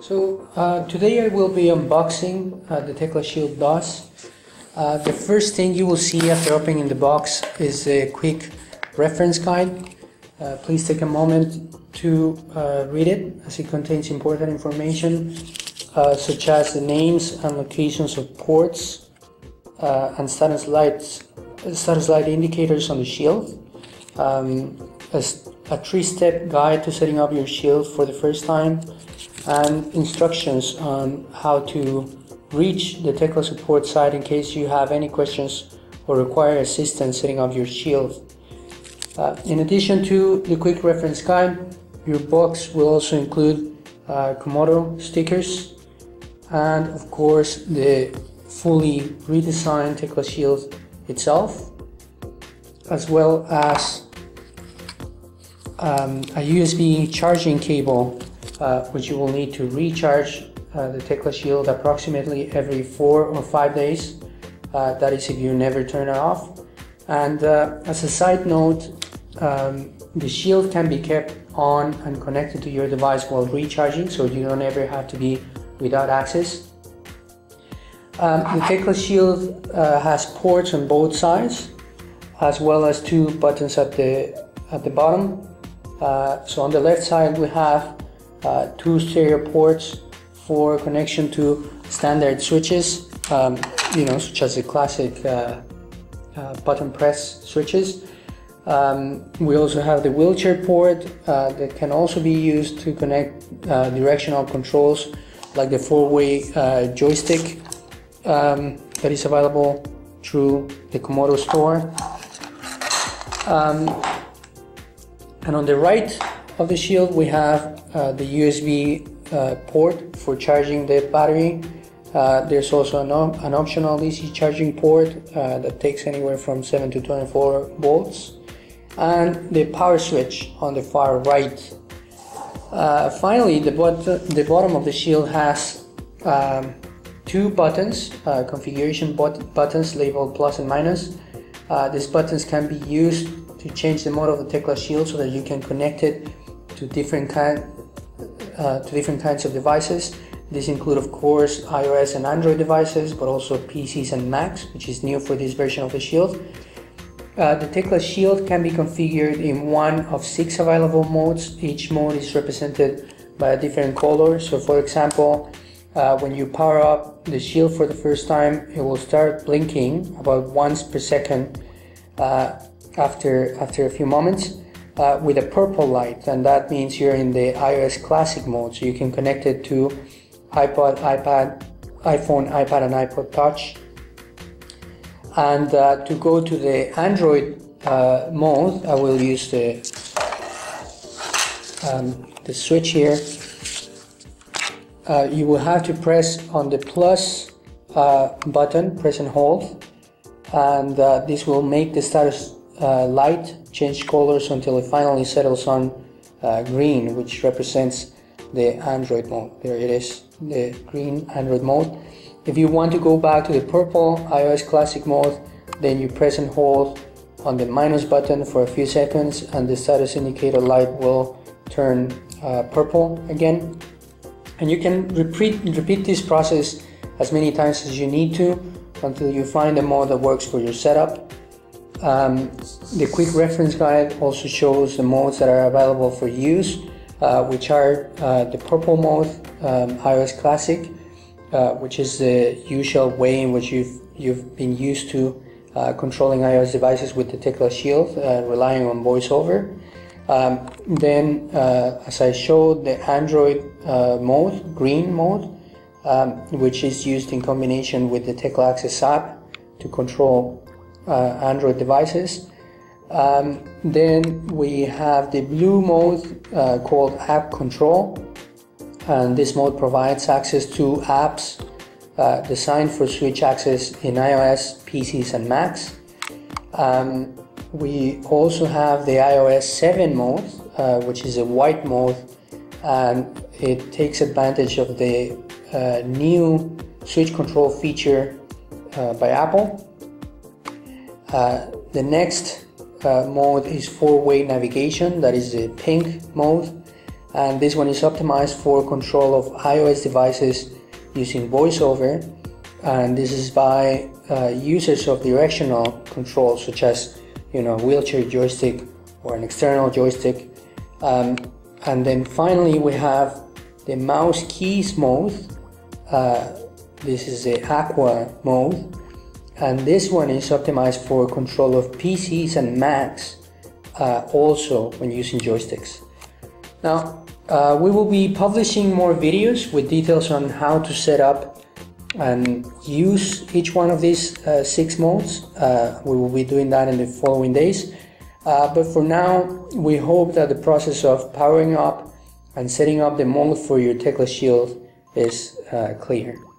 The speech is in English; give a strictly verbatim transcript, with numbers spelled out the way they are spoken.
So uh, today I will be unboxing uh, the Tecla Shield DOS. Uh, the first thing you will see after opening the box is a quick reference guide. Uh, please take a moment to uh, read it, as it contains important information uh, such as the names and locations of ports uh, and status lights, status light indicators on the shield. Um, a, a three-step guide to setting up your shield for the first time, and instructions on how to reach the Tecla support site in case you have any questions or require assistance setting up your shield. Uh, in addition to the quick reference guide, your box will also include uh, Komodo stickers and, of course, the fully redesigned Tecla Shield itself, as well as um, a U S B charging cable Uh, which you will need to recharge uh, the Tecla Shield approximately every four or five days. Uh, that is if you never turn it off. And uh, as a side note, um, the shield can be kept on and connected to your device while recharging, so you don't ever have to be without access. Um, the Tecla Shield uh, has ports on both sides, as well as two buttons at the, at the bottom. Uh, so on the left side we have Uh, two stereo ports for connection to standard switches, um, you know, such as the classic uh, uh, button press switches. Um, we also have the wheelchair port uh, that can also be used to connect uh, directional controls like the four-way uh, joystick um, that is available through the Komodo store. Um, and on the right of the shield we have uh, the U S B uh, port for charging the battery. Uh, there's also an, op an optional D C charging port uh, that takes anywhere from seven to twenty-four volts, and the power switch on the far right. Uh, finally, the, bot the bottom of the shield has um, two buttons, uh, configuration bot buttons labeled plus and minus. Uh, these buttons can be used to change the mode of the Tecla Shield so that you can connect it to different kind, uh, to different kinds of devices. These include, of course, iOS and Android devices, but also P Cs and Macs, which is new for this version of the Shield. Uh, the Tecla Shield can be configured in one of six available modes. Each mode is represented by a different color. So, for example, uh, when you power up the Shield for the first time, it will start blinking about once per second uh, after after a few moments. Uh, with a purple light, and that means you're in the iOS classic mode, so you can connect it to iPod, iPad, iPhone, iPad and iPod Touch. And uh, to go to the Android uh, mode, I will use the, um, the switch here. Uh, you will have to press on the plus uh, button, press and hold, and uh, this will make the status Uh, light change colors until it finally settles on uh, green, which represents the Android mode. There it is, the green Android mode. If you want to go back to the purple iOS classic mode, then you press and hold on the minus button for a few seconds and the status indicator light will turn uh, purple again. And you can repeat, repeat this process as many times as you need to until you find a mode that works for your setup. Um, the quick reference guide also shows the modes that are available for use, uh, which are uh, the purple mode, um, iOS Classic, uh, which is the usual way in which you've, you've been used to uh, controlling iOS devices with the Tecla Shield, uh, relying on VoiceOver. Um, then, uh, as I showed, the Android uh, mode, green mode, um, which is used in combination with the Tecla Access app to control Uh, Android devices. Um, then we have the blue mode uh, called App Control, and this mode provides access to apps uh, designed for switch access in iOS, P Cs and Macs. Um, we also have the iOS seven mode, uh, which is a white mode, and it takes advantage of the uh, new switch control feature uh, by Apple. Uh, the next uh, mode is four-way navigation, that is the pink mode, and this one is optimized for control of iOS devices using VoiceOver, and this is by uh, usage of directional control, such as, you know, wheelchair joystick or an external joystick. Um, and then finally we have the mouse keys mode. Uh, this is the Aqua mode, and this one is optimized for control of P Cs and Macs, uh, also when using joysticks. Now uh, we will be publishing more videos with details on how to set up and use each one of these uh, six modes. Uh, we will be doing that in the following days, uh, but for now we hope that the process of powering up and setting up the model for your Tecla Shield is uh, clear.